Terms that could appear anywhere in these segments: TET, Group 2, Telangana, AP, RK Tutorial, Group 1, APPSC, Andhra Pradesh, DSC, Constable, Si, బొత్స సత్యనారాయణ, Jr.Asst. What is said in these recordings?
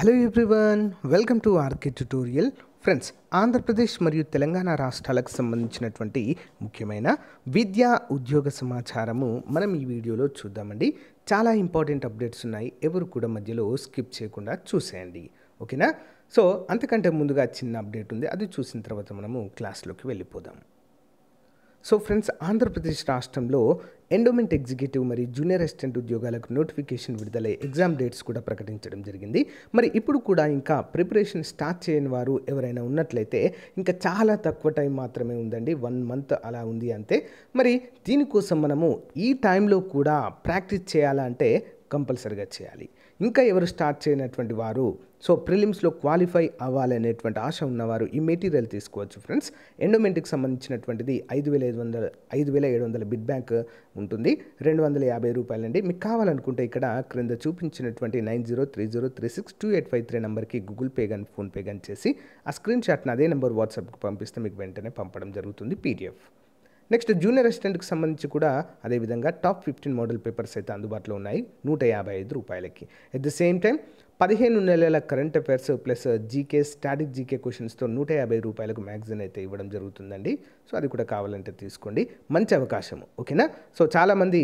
Hello everyone, welcome to RK Tutorial. Friends, Andhra Pradesh మరియు తెలంగాణ రాష్ట్రాలకు సంబంధించినటువంటి ముఖ్యమైన విద్యా ఉద్యోగ సమాచారము మనం ఈ వీడియోలో చూద్దామండి. చాలా ఇంపార్టెంట్ అప్డేట్స్ ఉన్నాయి. ఎవరు కూడా మధ్యలో స్కిప్ చేయకుండా చూసేయండి. ఓకేనా? సో అంతకంటే ముందుగా చిన్న అప్డేట్ ఉంది. అది చూసిన తర్వాత మనము క్లాస్లోకి వెళ్ళిపోదాం. సో ఫ్రెండ్స్, ఆంధ్రప్రదేశ్ రాష్ట్రంలో ఎండోమెంట్ ఎగ్జిక్యూటివ్ మరి జూనియర్ అసిస్టెంట్ ఉద్యోగాలకు నోటిఫికేషన్ విడుదలై ఎగ్జామ్ డేట్స్ కూడా ప్రకటించడం జరిగింది. మరి ఇప్పుడు కూడా ఇంకా ప్రిపరేషన్ స్టార్ట్ చేయని వారు ఎవరైనా ఉన్నట్లయితే ఇంకా చాలా తక్కువ టైం మాత్రమే ఉందండి, 1 month అలా ఉంది అంతే. మరి దీనికోసం మనము ఈ టైంలో కూడా ప్రాక్టీస్ చేయాలంటే కంపల్సరీగా చేయాలి. ఇంకా ఎవరు స్టార్ట్ చేయనటువంటి వారు, సో ప్రిలిమ్స్లో క్వాలిఫై అవ్వాలనేటువంటి ఆశ ఉన్నవారు ఈ మెటీరియల్ తీసుకోవచ్చు. ఫ్రెండ్స్, ఎండోమెంట్కి సంబంధించినటువంటిది 5,700 బిడ్ బ్యాంక్ ఉంటుంది, ₹250 అండి. మీకు కావాలనుకుంటే ఇక్కడ క్రింద చూపించినటువంటి 9030362853 నెంబర్కి గూగుల్ పే కానీ ఫోన్పే కానీ చేసి ఆ స్క్రీన్ షాట్ని అదే నెంబర్ వాట్సాప్కి పంపిస్తే మీకు వెంటనే పంపడం జరుగుతుంది పీడిఎఫ్. నెక్స్ట్, జూనియర్ అసిస్టెంట్కి సంబంధించి కూడా అదేవిధంగా టాప్ 15 మోడల్ పేపర్స్ అయితే అందుబాటులో ఉన్నాయి ₹155. ఎట్ ది సేమ్ టైం 15 నెలల current affairs plus GK static GK క్వశ్చన్స్తో ₹150 మ్యాగజైన్ అయితే ఇవ్వడం జరుగుతుందండి. సో అది కూడా కావాలంటే తీసుకోండి, మంచి అవకాశము. ఓకేనా? సో చాలామంది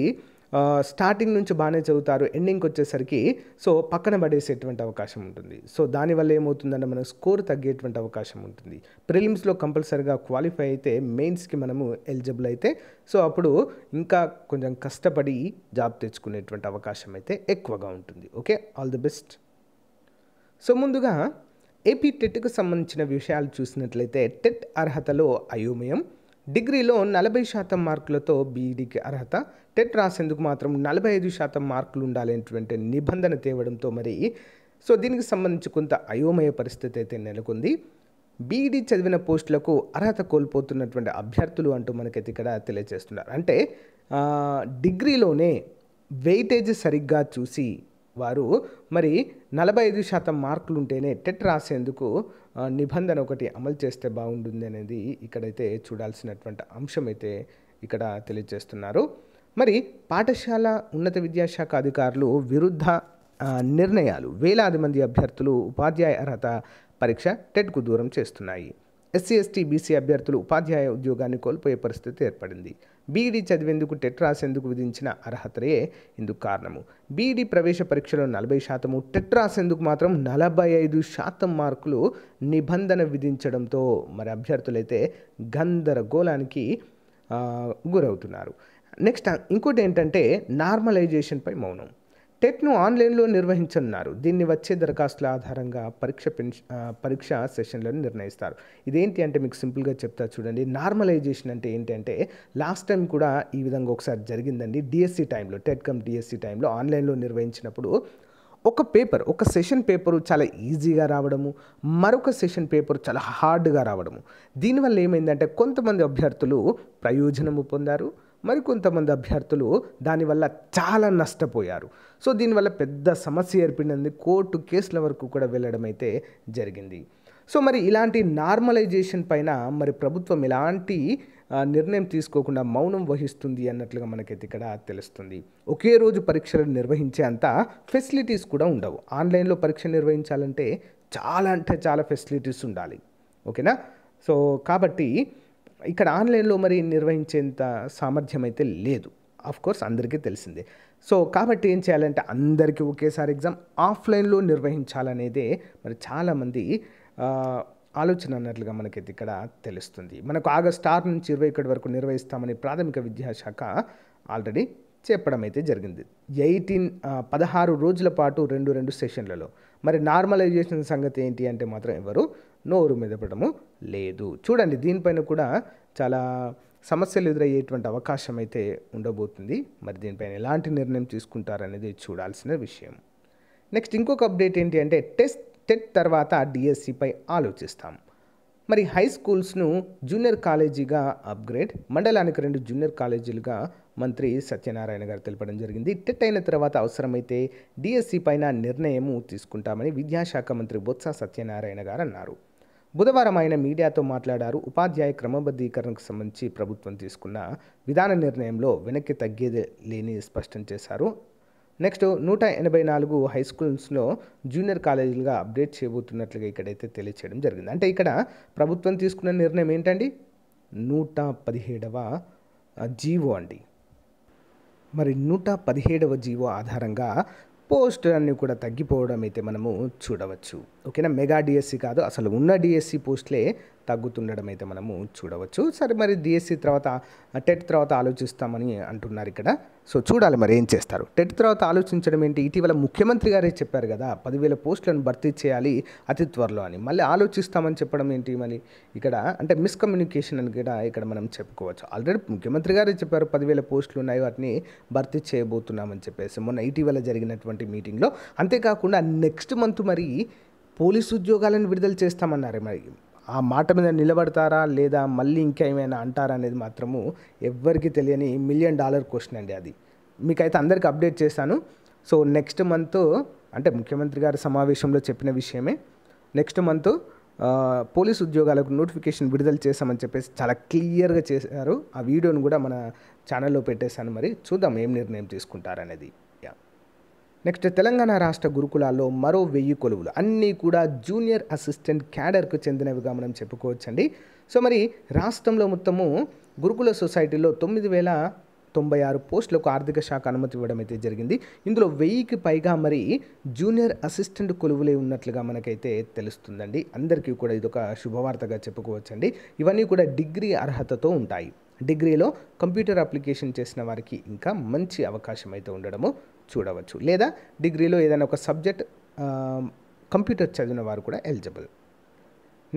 స్టార్టింగ్ నుంచి బాగానే చదువుతారు, ఎండింగ్కి వచ్చేసరికి సో పక్కన పడేసేటువంటి అవకాశం ఉంటుంది. సో దానివల్ల ఏమవుతుందంటే మన స్కోర్ తగ్గేటువంటి అవకాశం ఉంటుంది. ప్రిలిమ్స్లో కంపల్సరీగా క్వాలిఫై అయితే మెయిన్స్కి మనము ఎలిజిబుల్ అయితే సో అప్పుడు ఇంకా కొంచెం కష్టపడి జాబ్ తెచ్చుకునేటువంటి అవకాశం అయితే ఎక్కువగా ఉంటుంది. Okay, all the best. So ముందుగా ఏపీ టెట్కు సంబంధించిన విషయాలు చూసినట్లయితే టెట్ అర్హతలో అయోమయం, డిగ్రీలో 40% మార్కులతో బీఈడీకి అర్హత, టెట్ రాసేందుకు మాత్రం 45% మార్కులు ఉండాలనేటువంటి నిబంధన తేవడంతో మరి సో దీనికి సంబంధించి కొంత అయోమయ పరిస్థితి అయితే నెలకొంది. బీఈడీ చదివిన పోస్టులకు అర్హత కోల్పోతున్నటువంటి అభ్యర్థులు అంటూ మనకైతే ఇక్కడ తెలియజేస్తున్నారు. అంటే డిగ్రీలోనే వెయిటేజ్ సరిగ్గా చూసి వారు మరి 45% మార్కులు ఉంటేనే టెట్ రాసేందుకు నిబంధన ఒకటి అమలు చేస్తే బాగుంటుంది అనేది ఇక్కడైతే చూడాల్సినటువంటి అంశం అయితే ఇక్కడ తెలియజేస్తున్నారు. మరి పాఠశాల ఉన్నత విద్యాశాఖ అధికారులు విరుద్ధ నిర్ణయాలు వేలాది మంది అభ్యర్థులు ఉపాధ్యాయ అర్హత పరీక్ష టెట్కు దూరం చేస్తున్నాయి. ఎస్సీ ఎస్టీ బీసీ అభ్యర్థులు ఉపాధ్యాయ ఉద్యోగాన్ని కోల్పోయే పరిస్థితి ఏర్పడింది. బీఈడీ చదివేందుకు టెట్ రాసేందుకు విధించిన అర్హతయే ఇందుకు కారణము. బీఈడీ ప్రవేశ పరీక్షలో 40%, టెట్ రాసేందుకు మాత్రం 45% మార్కులు నిబంధన విధించడంతో మరి అభ్యర్థులైతే గందరగోళానికి గురవుతున్నారు. నెక్స్ట్, ఇంకోటి ఏంటంటే నార్మలైజేషన్పై మౌనం. టెట్ను ఆన్లైన్లో నిర్వహించనున్నారు. దీన్ని వచ్చే దరఖాస్తుల ఆధారంగా పరీక్ష సెషన్లను నిర్ణయిస్తారు. ఇదేంటి అంటే మీకు సింపుల్గా చెప్తా చూడండి. నార్మలైజేషన్ అంటే ఏంటంటే లాస్ట్ టైం కూడా ఈ విధంగా ఒకసారి జరిగిందండి. డిఎస్సి టైంలో TET cum DSC టైంలో ఆన్లైన్లో నిర్వహించినప్పుడు ఒక సెషన్ పేపరు చాలా ఈజీగా రావడము, మరొక సెషన్ పేపరు చాలా హార్డ్గా రావడము. దీనివల్ల ఏమైందంటే కొంతమంది అభ్యర్థులు ప్రయోజనము పొందారు, మరికొంతమంది అభ్యర్థులు దానివల్ల చాలా నష్టపోయారు. సో దీనివల్ల పెద్ద సమస్య ఏర్పడినది, కోర్టు కేసుల వరకు కూడా వెళ్ళడం అయితే జరిగింది. సో మరి ఇలాంటి నార్మలైజేషన్ పైన మరి ప్రభుత్వం ఎలాంటి నిర్ణయం తీసుకోకుండా మౌనం వహిస్తుంది అన్నట్లుగా మనకైతే ఇక్కడ తెలుస్తుంది. ఒకే రోజు పరీక్షలు నిర్వహించే అంత ఫెసిలిటీస్ కూడా ఉండవు. ఆన్లైన్లో పరీక్ష నిర్వహించాలంటే చాలా ఫెసిలిటీస్ ఉండాలి. ఓకేనా? సో కాబట్టి ఇక్కడ ఆన్లైన్లో మరి నిర్వహించేంత సామర్థ్యం అయితే లేదు. ఆఫ్ కోర్స్ అందరికీ తెలిసిందే. సో కాబట్టి ఏం చేయాలంటే అందరికీ ఒకేసారి ఎగ్జామ్ ఆఫ్లైన్లో నిర్వహించాలనేదే మరి చాలామంది ఆలోచన అన్నట్లుగా మనకైతే ఇక్కడ తెలుస్తుంది. మనకు August 6 నుంచి 21 వరకు నిర్వహిస్తామని ప్రాథమిక విద్యాశాఖ ఆల్రెడీ చెప్పడం అయితే జరిగింది. 16 రోజుల పాటు 2 సెషన్లలో. మరి నార్మలైజేషన్ సంగతి ఏంటి అంటే మాత్రం ఎవరు నోరు మెదపడము లేదు. చూడండి, దీనిపైన కూడా చాలా సమస్యలు ఎదురయ్యేటువంటి అవకాశం అయితే ఉండబోతుంది. మరి దీనిపైన ఎలాంటి నిర్ణయం తీసుకుంటారనేది చూడాల్సిన విషయం. నెక్స్ట్, ఇంకొక అప్డేట్ ఏంటి అంటే టెట్ తర్వాత DSCపై ఆలోచిస్తాం. మరి హై స్కూల్స్ను జూనియర్ కాలేజీగా అప్గ్రేడ్, మండలానికి 2 జూనియర్ కాలేజీలుగా మంత్రి సత్యనారాయణ గారు తెలపడం జరిగింది. టెట్ అయిన తర్వాత అవసరమైతే DSC పైన నిర్ణయము తీసుకుంటామని విద్యాశాఖ మంత్రి బొత్స సత్యనారాయణ గారు అన్నారు. బుధవారం ఆయన మీడియాతో మాట్లాడారు. ఉపాధ్యాయ క్రమబద్ధీకరణకు సంబంధించి ప్రభుత్వం తీసుకున్న విధాన నిర్ణయంలో వెనక్కి తగ్గేది లేని స్పష్టం చేశారు. నెక్స్ట్ 184 హై స్కూల్స్లో జూనియర్ కాలేజీలుగా అప్డేట్ చేయబోతున్నట్లుగా ఇక్కడైతే తెలియచేయడం జరిగింది. అంటే ఇక్కడ ప్రభుత్వం తీసుకున్న నిర్ణయం ఏంటండి, 117వ జీవో అండి. మరి 117వ జీవో ఆధారంగా పోస్టులు అన్నీ కూడా తగ్గిపోవడం అయితే మనము చూడవచ్చు. ఓకేనా, మెగా డిఎస్సి కాదు, అసలు ఉన్న డిఎస్సి పోస్టులే తగ్గుతుండడం అయితే మనము చూడవచ్చు. సరే, మరి డిఎస్సి తర్వాత టెట్ తర్వాత ఆలోచిస్తామని అంటున్నారు ఇక్కడ. సో చూడాలి మరి ఏం చేస్తారు. టెట్ తర్వాత ఆలోచించడం ఏంటి, ఇటీవల ముఖ్యమంత్రి గారే చెప్పారు కదా 10,000 పోస్టులను భర్తీ చేయాలి అతి త్వరలో అని, మళ్ళీ ఆలోచిస్తామని చెప్పడం ఏంటి మరి ఇక్కడ. అంటే మిస్కమ్యూనికేషన్ అని కూడా ఇక్కడ మనం చెప్పుకోవచ్చు. ఆల్రెడీ ముఖ్యమంత్రి గారే చెప్పారు 10,000 పోస్టులు ఉన్నాయి, వాటిని భర్తీ చేయబోతున్నామని చెప్పేసి మొన్న ఇటీవల జరిగినటువంటి మీటింగ్లో. అంతేకాకుండా నెక్స్ట్ మంత్ మరి పోలీసు ఉద్యోగాలను విడుదల చేస్తామన్నారు. మరి ఆ మాట మీద నిలబడతారా లేదా మళ్ళీ ఇంకా ఏమైనా అంటారా అనేది మాత్రము ఎవ్వరికి తెలియని $1 million క్వశ్చన్ అండి. అది మీకైతే అందరికీ అప్డేట్ చేశాను. సో నెక్స్ట్ మంత్ అంటే ముఖ్యమంత్రి గారి సమావేశంలో చెప్పిన విషయమే, నెక్స్ట్ మంత్ పోలీసు ఉద్యోగాలకు నోటిఫికేషన్ విడుదల చేశామని చెప్పేసి చాలా క్లియర్గా చేశారు. ఆ వీడియోను కూడా మన ఛానల్లో పెట్టేశాను. మరి చూద్దాం ఏం నిర్ణయం తీసుకుంటారనేది. నెక్స్ట్ తెలంగాణ రాష్ట్ర గురుకులాల్లో మరో 1000 కొలువులు, అన్నీ కూడా జూనియర్ అసిస్టెంట్ క్యాడర్కు చెందినవిగా మనం చెప్పుకోవచ్చండి. సో మరి రాష్ట్రంలో మొత్తము గురుకుల సొసైటీలో 9,096 పోస్టులకు ఆర్థిక శాఖ అనుమతి ఇవ్వడం అయితే జరిగింది. ఇందులో 1000కి పైగా మరి జూనియర్ అసిస్టెంట్ కొలువులే ఉన్నట్లుగా మనకైతే తెలుస్తుందండి. అందరికీ కూడా ఇదొక శుభవార్తగా చెప్పుకోవచ్చండి. ఇవన్నీ కూడా డిగ్రీ అర్హతతో ఉంటాయి. డిగ్రీలో కంప్యూటర్ అప్లికేషన్ చేసిన వారికి ఇంకా మంచి అవకాశం అయితే ఉండడము చూడవచ్చు. లేదా డిగ్రీలో ఏదైనా ఒక సబ్జెక్ట్ కంప్యూటర్ చదివిన వారు కూడా ఎలిజిబుల్.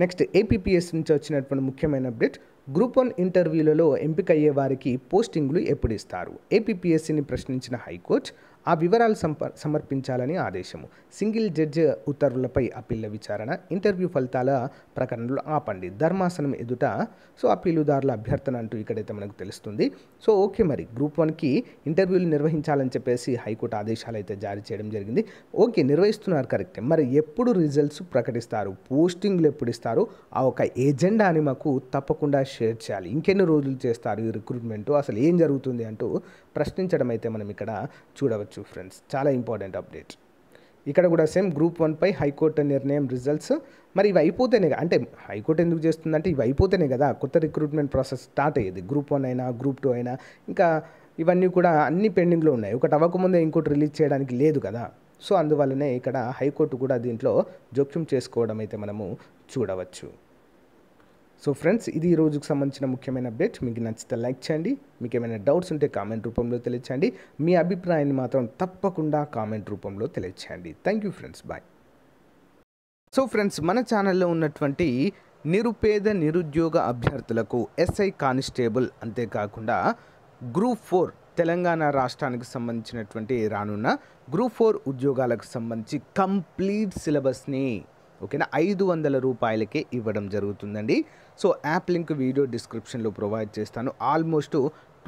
నెక్స్ట్ ఏపీపీఎస్ నుంచి వచ్చినటువంటి ముఖ్యమైన అప్డేట్, Group 1 ఇంటర్వ్యూలలో ఎంపిక అయ్యే వారికి పోస్టింగ్లు ఎప్పుడు ఇస్తారు? ఏపీపీఎస్సీని ప్రశ్నించిన హైకోర్టు ఆ వివరాలు సమర్పించాలని ఆదేశము. సింగిల్ జడ్జి ఉత్తర్వులపై అప్పీళ్ల విచారణ, ఇంటర్వ్యూ ఫలితాల ప్రకటనలు ఆపండి, ధర్మాసనం ఎదుట సో అప్పీలుదారుల అభ్యర్థన అంటూ ఇక్కడైతే మనకు తెలుస్తుంది. సో ఓకే, మరి Group 1కి ఇంటర్వ్యూలు నిర్వహించాలని చెప్పేసి హైకోర్టు ఆదేశాలు అయితే జారీ చేయడం జరిగింది. ఓకే, నిర్వహిస్తున్నారు కరెక్టే. మరి ఎప్పుడు రిజల్ట్స్ ప్రకటిస్తారు, పోస్టింగ్లు ఎప్పుడు ఇస్తారు, ఆ ఒక ఎజెండాని మాకు తప్పకుండా షేర్ చేయాలి. ఇంకెన్ని రోజులు చేస్తారు ఈ రిక్రూట్మెంట్, అసలు ఏం జరుగుతుంది అంటూ ప్రశ్నించడం అయితే మనం ఇక్కడ చూడవచ్చు ఫ్రెండ్స్. చాలా ఇంపార్టెంట్ అప్డేట్. ఇక్కడ కూడా సేమ్ Group 1పై హైకోర్టు నిర్ణయం, రిజల్ట్స్ మరి ఇవి అయిపోతేనే, అంటే హైకోర్టు ఎందుకు చేస్తుందంటే ఇవి అయిపోతేనే కదా కొత్త రిక్రూట్మెంట్ ప్రాసెస్ స్టార్ట్ అయ్యేది. Group 1 అయినా Group 2 అయినా ఇంకా ఇవన్నీ కూడా అన్ని పెండింగ్లో ఉన్నాయి. ఒకటి అవ్వకముందే ఇంకోటి రిలీజ్ చేయడానికి లేదు కదా. సో అందువల్లనే ఇక్కడ హైకోర్టు కూడా దీంట్లో జోక్యం చేసుకోవడం అయితే మనము చూడవచ్చు. సో ఫ్రెండ్స్, ఇది ఈ రోజుకు సంబంధించిన ముఖ్యమైన అప్డేట్. మీకు నచ్చితే లైక్ చేయండి, మీకు ఏమైనా డౌట్స్ ఉంటే కామెంట్ రూపంలో తెలియచేయండి, మీ అభిప్రాయాన్ని మాత్రం తప్పకుండా కామెంట్ రూపంలో తెలియచేయండి. Thank you friends, bye. So friends, మన ఛానల్లో ఉన్నటువంటి నిరుపేద నిరుద్యోగ అభ్యర్థులకు ఎస్ఐ కానిస్టేబుల్, అంతేకాకుండా Group 4 తెలంగాణ రాష్ట్రానికి సంబంధించినటువంటి రానున్న Group 4 ఉద్యోగాలకు సంబంధించి కంప్లీట్ సిలబస్ని ఓకేనా ₹500కే ఇవ్వడం జరుగుతుందండి. సో యాప్ లింక్ వీడియో డిస్క్రిప్షన్లో ప్రొవైడ్ చేస్తాను. ఆల్మోస్ట్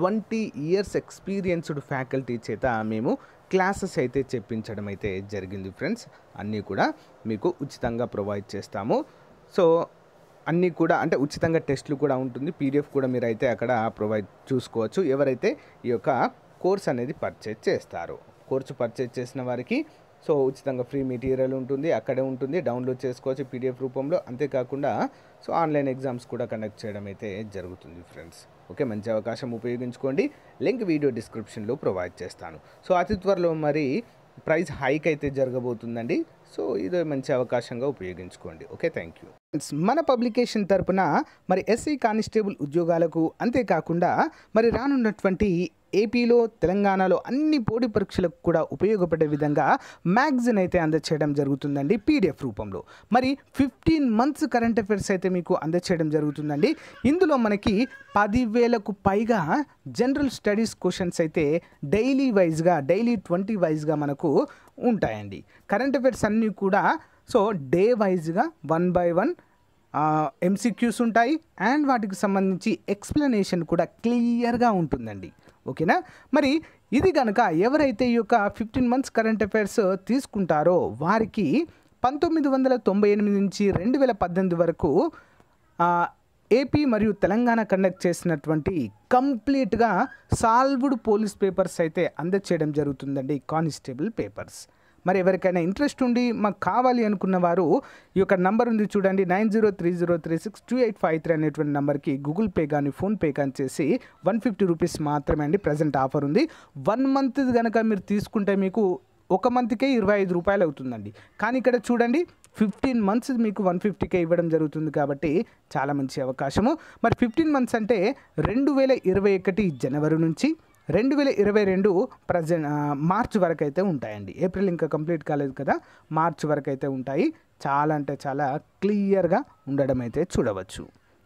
20 years ఎక్స్పీరియన్స్డ్ ఫ్యాకల్టీ చేత మేము క్లాసెస్ అయితే చెప్పించడం అయితే జరిగింది ఫ్రెండ్స్. అన్నీ కూడా మీకు ఉచితంగా ప్రొవైడ్ చేస్తాము. సో అన్నీ కూడా అంటే ఉచితంగా టెస్ట్లు కూడా ఉంటుంది, పీడిఎఫ్ కూడా మీరు అయితే అక్కడ ప్రొవైడ్ చూసుకోవచ్చు. ఎవరైతే ఈ యొక్క కోర్స్ అనేది పర్చేజ్ చేస్తారో, కోర్సు పర్చేజ్ చేసిన వారికి సో ఉచితంగా ఫ్రీ మెటీరియల్ ఉంటుంది, అక్కడే ఉంటుంది, డౌన్లోడ్ చేసుకోవచ్చు పీడిఎఫ్ రూపంలో. అంతేకాకుండా సో ఆన్లైన్ ఎగ్జామ్స్ కూడా కండక్ట్ చేయడం అయితే జరుగుతుంది ఫ్రెండ్స్. ఓకే, మంచి అవకాశం ఉపయోగించుకోండి. లింక్ వీడియో డిస్క్రిప్షన్లో ప్రొవైడ్ చేస్తాను. సో అతి త్వరలో మరి ప్రైస్ హైక్ అయితే జరగబోతుందండి. సో ఇదో మంచి అవకాశంగా ఉపయోగించుకోండి. Okay, thank you. మన పబ్లికేషన్ తరపున మరి ఎస్ఐ కానిస్టేబుల్ ఉద్యోగాలకు, అంతేకాకుండా మరి రానున్నటువంటి ఏపీలో తెలంగాణలో అన్ని పోటీ పరీక్షలకు కూడా ఉపయోగపడే విధంగా మ్యాగజైన్ అయితే అందచేయడం జరుగుతుందండి పీడిఎఫ్ రూపంలో. మరి 15 months కరెంట్ అఫైర్స్ అయితే మీకు అందచేయడం జరుగుతుందండి. ఇందులో మనకి 10,000కు పైగా జనరల్ స్టడీస్ క్వశ్చన్స్ అయితే డైలీ వైజ్గా, డైలీ 20 వైజ్గా మనకు ఉంటాయండి. కరెంట్ అఫైర్స్ అన్నీ కూడా సో డే వైజ్గా 1 by 1 MCQs ఉంటాయి. అండ్ వాటికి సంబంధించి ఎక్స్ప్లెనేషన్ కూడా క్లియర్గా ఉంటుందండి. ఓకేనా, మరి ఇది కనుక ఎవరైతే ఈ యొక్క 15 months కరెంట్ అఫైర్స్ తీసుకుంటారో వారికి 1998 నుంచి 2018 వరకు ఏపీ మరియు తెలంగాణ కండక్ట్ చేసినటువంటి కంప్లీట్గా సాల్వ్డ్ పోలీస్ పేపర్స్ అయితే అందచేయడం జరుగుతుందండి, కానిస్టేబుల్ పేపర్స్. మరి ఎవరికైనా ఇంట్రెస్ట్ ఉండి మాకు కావాలి అనుకున్న వారు ఈ యొక్క నంబర్ ఉంది చూడండి, 9030362853 అనేటువంటి నెంబర్కి గూగుల్ పే కానీ ఫోన్పే కానీ చేసి 150 రూపీస్ మాత్రమే అండి ప్రజెంట్ ఆఫర్ ఉంది. 1 month కనుక మీరు తీసుకుంటే మీకు 1 monthకే 25 రూపాయలు అవుతుందండి. కానీ ఇక్కడ చూడండి 15 months మీకు 150K ఇవ్వడం జరుగుతుంది, కాబట్టి చాలా మంచి అవకాశము. మరి 15 months అంటే 2021 జనవరి నుంచి 2022 మార్చ్ వరకు అయితే ఉంటాయండి. ఏప్రిల్ ఇంకా కంప్లీట్ కాలేదు కదా, మార్చ్ వరకు అయితే ఉంటాయి. చాలా అంటే చాలా క్లియర్గా ఉండడం అయితే చూడవచ్చు.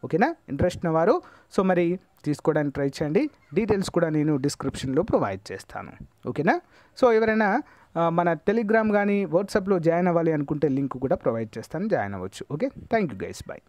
ఓకేనా, ఇంట్రెస్ట్ ఉన్నవారు సో మరి తీసుకోవడానికి ట్రై చేయండి. డీటెయిల్స్ కూడా నేను డిస్క్రిప్షన్లో ప్రొవైడ్ చేస్తాను. ఓకేనా, సో ఎవరైనా మన టెలిగ్రామ్ కానీ వాట్సాప్లో జాయిన్ అవ్వాలి అనుకుంటే లింక్ కూడా ప్రొవైడ్ చేస్తాను, జాయిన్ అవ్వచ్చు. Okay, thank you guys, bye.